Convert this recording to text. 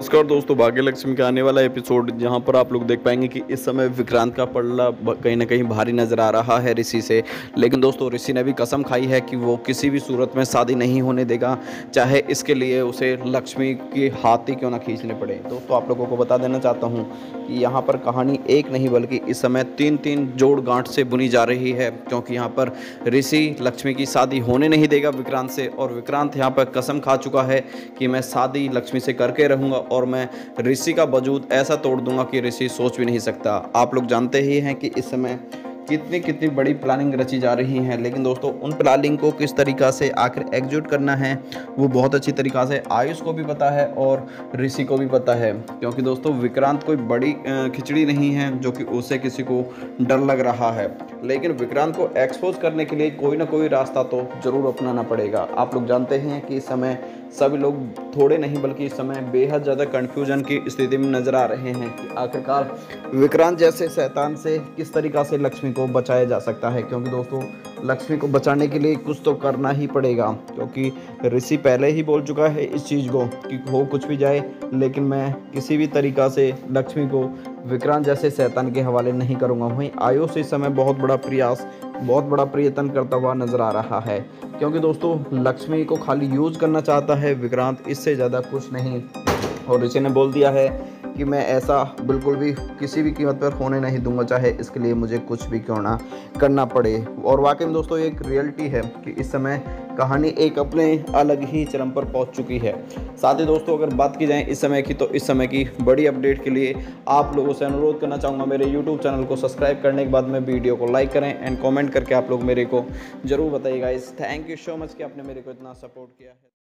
नमस्कार दोस्तों, भाग्य लक्ष्मी का आने वाला एपिसोड जहां पर आप लोग देख पाएंगे कि इस समय विक्रांत का पल्ला कहीं ना कहीं भारी नजर आ रहा है ऋषि से। लेकिन दोस्तों, ऋषि ने भी कसम खाई है कि वो किसी भी सूरत में शादी नहीं होने देगा, चाहे इसके लिए उसे लक्ष्मी के हाथ ही क्यों ना खींचने पड़े। दोस्तों, आप लोगों को बता देना चाहता हूँ कि यहाँ पर कहानी एक नहीं बल्कि इस समय तीन जोड़ गांठ से बुनी जा रही है, क्योंकि यहाँ पर ऋषि लक्ष्मी की शादी होने नहीं देगा विक्रांत से, और विक्रांत यहाँ पर कसम खा चुका है कि मैं शादी लक्ष्मी से करके रहूँगा और मैं ऋषि का वजूद ऐसा तोड़ दूंगा कि ऋषि सोच भी नहीं सकता। आप लोग जानते ही हैं कि इस समय कितनी बड़ी प्लानिंग रची जा रही है, लेकिन दोस्तों उन प्लानिंग को किस तरीक़ा से आखिर एग्जीक्यूट करना है वो बहुत अच्छी तरीक़ा से आयुष को भी पता है और ऋषि को भी पता है, क्योंकि दोस्तों विक्रांत कोई बड़ी खिचड़ी नहीं है जो कि उसे किसी को डर लग रहा है। लेकिन विक्रांत को एक्सपोज करने के लिए कोई ना कोई रास्ता तो ज़रूर अपनाना पड़ेगा। आप लोग जानते हैं कि इस समय सभी लोग थोड़े नहीं बल्कि इस समय बेहद ज़्यादा कन्फ्यूजन की स्थिति में नज़र आ रहे हैं कि आखिरकार विक्रांत जैसे शैतान से किस तरीक़ा से लक्ष्मी को बचाया जा सकता है, क्योंकि दोस्तों लक्ष्मी को बचाने के लिए कुछ तो करना ही पड़ेगा, क्योंकि ऋषि पहले ही बोल चुका है इस चीज़ को कि हो कुछ भी जाए लेकिन मैं किसी भी तरीक़ा से लक्ष्मी को विक्रांत जैसे शैतान के हवाले नहीं करूँगा। वहीं आयुष इस समय बहुत बड़ा प्रयत्न करता हुआ नजर आ रहा है, क्योंकि दोस्तों लक्ष्मी को खाली यूज़ करना चाहता है विक्रांत, इससे ज़्यादा कुछ नहीं। और ऋषि ने बोल दिया है कि मैं ऐसा बिल्कुल भी किसी भी कीमत पर होने नहीं दूंगा, चाहे इसके लिए मुझे कुछ भी क्यों ना करना पड़े। और वाकई में दोस्तों एक रियलिटी है कि इस समय कहानी एक अपने अलग ही चरम पर पहुंच चुकी है। साथ ही दोस्तों, अगर बात की जाए इस समय की, तो इस समय की बड़ी अपडेट के लिए आप लोगों से अनुरोध करना चाहूँगा मेरे YouTube चैनल को सब्सक्राइब करने के बाद में वीडियो को लाइक करें एंड कॉमेंट करके आप लोग मेरे को ज़रूर बताइएगा। इस थैंक यू सो मच कि आपने मेरे को इतना सपोर्ट किया है।